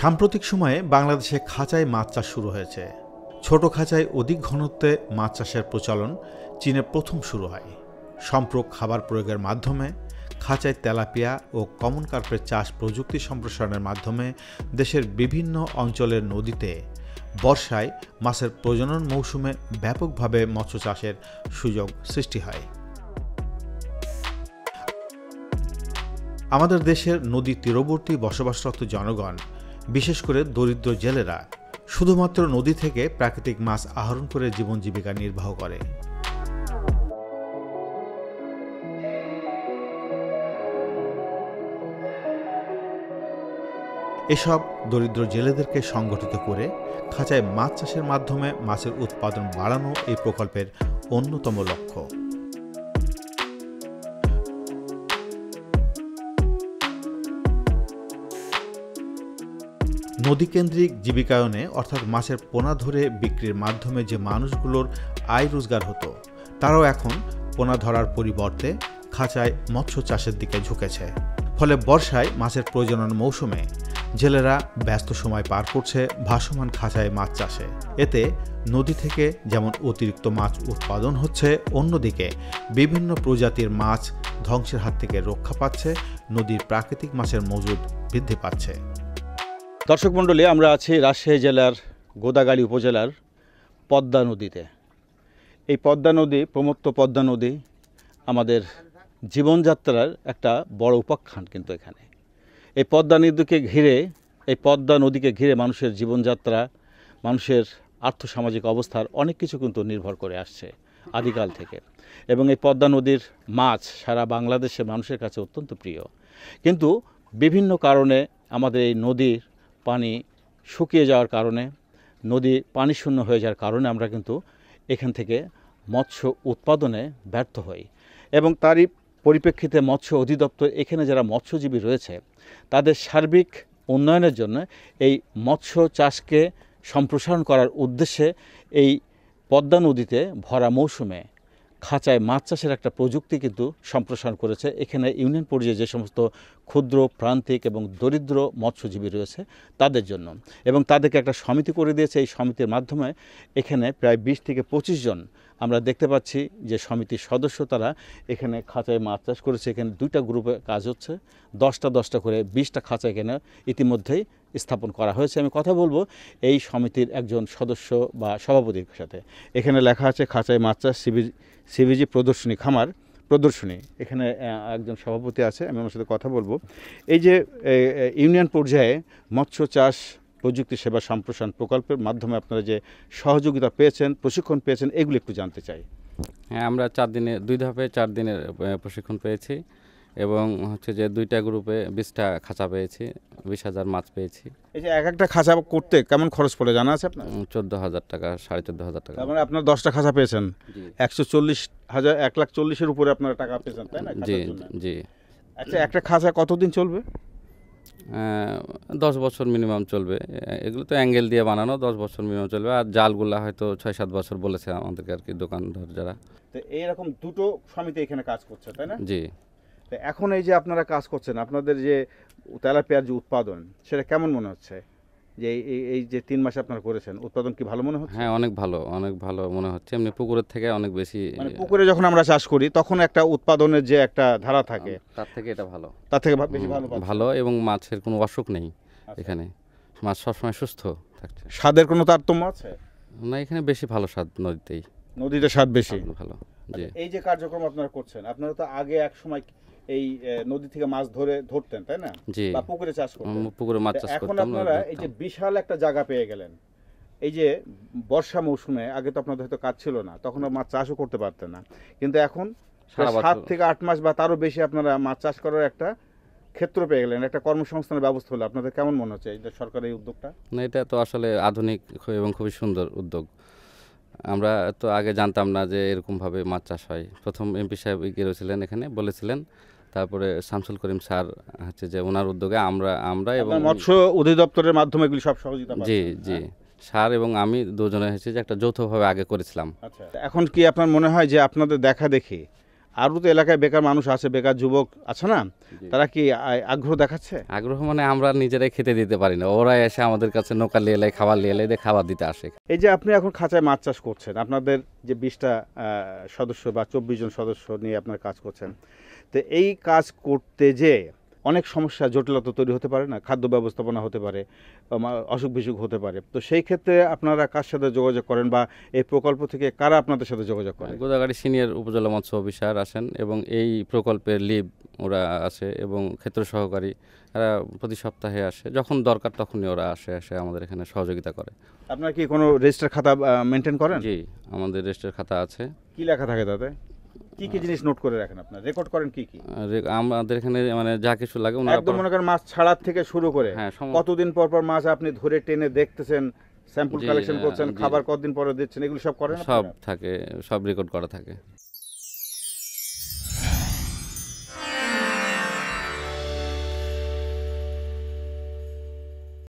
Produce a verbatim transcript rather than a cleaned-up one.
সাম্প্রতিক সময়ে বাংলাদেশে খাঁচায় মাছ চাষ শুরু হয়েছে। ছোট খাঁচায় অধিক ঘনত্বে মাছ চাষের প্রচলন চীনে প্রথম শুরু হয়। সম্প্রক খাবার প্রয়োগের মাধ্যমে খাঁচায় তেলাপিয়া ও কমন কার্পের চাষ প্রযুক্তি সম্প্রসারণের মাধ্যমে দেশের বিভিন্ন অঞ্চলের নদীতে বর্ষায় মাছের প্রজনন মৌসুমে ব্যাপকভাবে মৎস্য চাষের সুযোগ সৃষ্টি হয়। আমাদের দেশের নদী তীরবর্তী বসবাসরত জনগণ, বিশেষ করে দরিদ্র জেলেরা, শুধুমাত্র নদী থেকে প্রাকৃতিক মাছ আহরণ করে জীবন জীবিকা নির্বাহ করে। এসব দরিদ্র জেলেদেরকে সংগঠিত করে খাঁচায় মাছ চাষের মাধ্যমে মাছের উৎপাদন বাড়ানো এই প্রকল্পের অন্যতম লক্ষ্য। নদীকেন্দ্রিক জীবিকায়নে অর্থাৎ মাছের পোনা ধরে বিক্রির মাধ্যমে যে মানুষগুলোর আয় রোজগার হতো, তারাও এখন পোনা ধরার পরিবর্তে খাঁচায় মৎস্য চাষের দিকে ঝুঁকেছে। ফলে বর্ষায় মাছের প্রজনন মৌসুমে জেলেরা ব্যস্ত সময় পার করছে ভাসমান খাঁচায় মাছ চাষে। এতে নদী থেকে যেমন অতিরিক্ত মাছ উৎপাদন হচ্ছে, অন্যদিকে বিভিন্ন প্রজাতির মাছ ধ্বংসের হাত থেকে রক্ষা পাচ্ছে, নদীর প্রাকৃতিক মাছের মজুদ বৃদ্ধি পাচ্ছে। দর্শক মণ্ডলী, আমরা আছি রাজশাহী জেলার গোদাগাড়ী উপজেলার পদ্মা নদীতে। এই পদ্মা নদী, প্রমত্ত পদ্মা নদী, আমাদের জীবনযাত্রার একটা বড় উপাখ্যান। কিন্তু এখানে এই পদ্মা নদীকে ঘিরে এই পদ্মা নদীকে ঘিরে মানুষের জীবনযাত্রা, মানুষের আর্থসামাজিক অবস্থার অনেক কিছু কিন্তু নির্ভর করে আসছে আদিকাল থেকে। এবং এই পদ্মা নদীর মাছ সারা বাংলাদেশে মানুষের কাছে অত্যন্ত প্রিয়। কিন্তু বিভিন্ন কারণে আমাদের এই নদীর পানি শুকিয়ে যাওয়ার কারণে, নদী পানি শূন্য হয়ে যাওয়ার কারণে আমরা কিন্তু এখান থেকে মৎস্য উৎপাদনে ব্যর্থ হই। এবং তারই পরিপ্রেক্ষিতে মৎস্য অধিদপ্তর এখানে যারা মৎস্যজীবী রয়েছে তাদের সার্বিক উন্নয়নের জন্য এই মৎস্য চাষকে সম্প্রসারণ করার উদ্দেশ্যে এই পদ্মা নদীতে ভরা মৌসুমে খাঁচায় মাছ চাষের একটা প্রযুক্তি কিন্তু সম্প্রসারণ করেছে। এখানে ইউনিয়ন পর্যায়ে যে সমস্ত ক্ষুদ্র, প্রান্তিক এবং দরিদ্র মৎস্যজীবী রয়েছে তাদের জন্য, এবং তাদেরকে একটা সমিতি করে দিয়েছে। এই সমিতির মাধ্যমে এখানে প্রায় বিশ থেকে পঁচিশ জন আমরা দেখতে পাচ্ছি যে সমিতির সদস্য, তারা এখানে খাঁচায় মাছ চাষ করেছে। এখানে দুইটা গ্রুপে কাজ হচ্ছে, দশটা দশটা করে বিশটা খাঁচা এখানে ইতিমধ্যেই স্থাপন করা হয়েছে। আমি কথা বলবো এই সমিতির একজন সদস্য বা সভাপতির সাথে। এখানে লেখা আছে খাঁচায় মাছ চাষ সিবিজি সিবিজি প্রদর্শনী, খামার প্রদর্শনী। এখানে একজন সভাপতি আছে, আমি ওনার সাথে কথা বলবো। এই যে ইউনিয়ন পর্যায়ে মৎস্য চাষ প্রযুক্তি সেবা সম্প্রসারণ প্রকল্পের মাধ্যমে আপনারা যে সহযোগিতা পেয়েছেন, প্রশিক্ষণ পেয়েছেন, এগুলো একটু জানতে চাই। হ্যাঁ, আমরা চার দিনে দুই ধাপে চার দিনের প্রশিক্ষণ পেয়েছি এবং হচ্ছে যে দুইটা গ্রুপে বিশটা খাঁচা পেয়েছি, বিশ হাজার মাছ পেয়েছি। এই যে এক একটা খাঁচা করতে কেমন খরচ পড়ে জানা আছে আপনার? চোদ্দ হাজার টাকা, সাড়ে চোদ্দ হাজার টাকা। মানে আপনার দশটা খাঁচা পেয়েছেন, একশো চল্লিশ হাজার এক লাখ চল্লিশের উপরে আপনারা টাকা পেয়েছেন, তাই না? জি জি। আচ্ছা, একটা খাঁচা কতদিন চলবে? দশ বছর মিনিমাম চলবে। এগুলো তো অ্যাঙ্গেল দিয়ে বানানো, দশ বছর মিনিমাম চলবে। আর জালগুলা হয়তো ছয় সাত বছর বলেছে আমাদেরকে আর কি, দোকানদার যারা। তো এইরকম দুটো সমিতি এখানে কাজ করছে, তাই না? জি। তো এখন এই যে আপনারা কাজ করছেন, আপনাদের যে তেলাপিয়ার যে উৎপাদন, সেটা কেমন মনে হচ্ছে? যে এই যে তিন মাসে আপনারা করেছেন, উৎপাদন কি ভালো মনে হচ্ছে? হ্যাঁ, অনেক ভালো, অনেক ভালো মনে হচ্ছে। এমনি পুকুরের থেকে অনেক বেশি। মানে পুকুরে যখন আমরা চাষ করি তখন একটা উৎপাদনের যে একটা ধারা থাকে, তার থেকে এটা ভালো, তার থেকে বেশি ভালো ভালো। এবং মাছের কোনো অসুখ নেই এখানে, মাছ সবসময় সুস্থ থাকছে। স্বাদের কোনো তারতম্য আছে না এখানে? বেশি ভালো স্বাদ নদীতেই, নদীতে স্বাদ বেশি ভালো। এই যে কার্যক্রম আপনারা করছেন, আপনারা তো আগে এক সময় এই নদী থেকে মাছ ধরে ধরতেন, তাই না? বা পুকুরে চাষ করতেন, পুকুরে মাছ চাষ করতেন। এখন আপনারা এই যে বিশাল একটা জায়গা পেয়ে গেলেন, এই যে বর্ষা মৌসুমে আগে তো আপনাদের হয়তো কাজ ছিল না, তখন মাছ চাষও করতে পারতেন না, কিন্তু এখন সাত থেকে আট মাস বা তারও বেশি আপনারা মাছ চাষ করার একটা ক্ষেত্র পেয়ে গেলেন, একটা কর্মসংস্থানের ব্যবস্থা হলো। আপনাদের কেমন মনে হচ্ছে এই সরকারের এই উদ্যোগটা? না, এটা তো আসলে আধুনিক এবং খুবই সুন্দর উদ্যোগ। আমরা তো আগে জানতাম না যে এরকমভাবে মাছ চাষ হয়। প্রথম এমপি সাহেব গিয়েছিলেন এখানে, বলেছিলেন। তারপরে শামসুল করিম স্যার হচ্ছে যে ওনার উদ্যোগে আমরা আমরা এবং মৎস্য অধিদপ্তরের মাধ্যমে এগুলি সব সহযোগিতা। জি জি, স্যার এবং আমি দুজনে হচ্ছে যে একটা যৌথভাবে আগে করেছিলাম। আচ্ছা, এখন কি আপনার মনে হয় যে আপনাদের দেখা দেখি আরও তো এলাকায় বেকার মানুষ আছে, বেকার যুবক আছে না, তারা কি আগ্রহ দেখাচ্ছে? আগ্রহ মানে আমরা নিজেরাই খেতে দিতে পারি না, ওরা এসে আমাদের কাছে নৌকা নিয়ে এলাই খাবার নিয়ে এলাই খাবার দিতে আসে। এই যে আপনি এখন খাঁচায় মাছ চাষ করছেন, আপনাদের যে বিশটা সদস্য বা চব্বিশ জন সদস্য নিয়ে আপনার কাজ করছেন, তো এই কাজ করতে যে অনেক সমস্যা জটিলতা তৈরি হতে পারে না, খাদ্য ব্যবস্থাপনা হতে পারে, অসুখ বিসুখ হতে পারে, তো সেই ক্ষেত্রে আপনারা কার সাথে যোগাযোগ করেন বা এই প্রকল্প থেকে কারা আপনাদের সাথে যোগাযোগ করেন? গোদাগাড়ি সিনিয়র উপজেলা মৎস্য অফিসার আসেন এবং এই প্রকল্পের লিড ওরা আসে এবং ক্ষেত্র সহকারী তারা প্রতি সপ্তাহে আসে, যখন দরকার তখনই ওরা আসে আসে আমাদের এখানে সহযোগিতা করে। আপনারা কি কোনো রেজিস্টার খাতা মেনটেন করেন? জি, আমাদের রেজিস্টার খাতা আছে। কী লেখা থাকে তাতে? কি কি জিনিস নোট করে রাখেন আপনারা, রেকর্ড করেন কি কি? আমাদের এখানে মানে যা কিছু লাগে ওনারা একদম, মনে করেন মাছ ছাড়ার থেকে শুরু করে কতদিন পর পর মাছ আপনি ধরে টেনে দেখতেছেন, স্যাম্পল কালেকশন করছেন, খাবার কতদিন পরে দিচ্ছেন, এগুলো সব করেন, সব থাকে, সব রেকর্ড করা থাকে।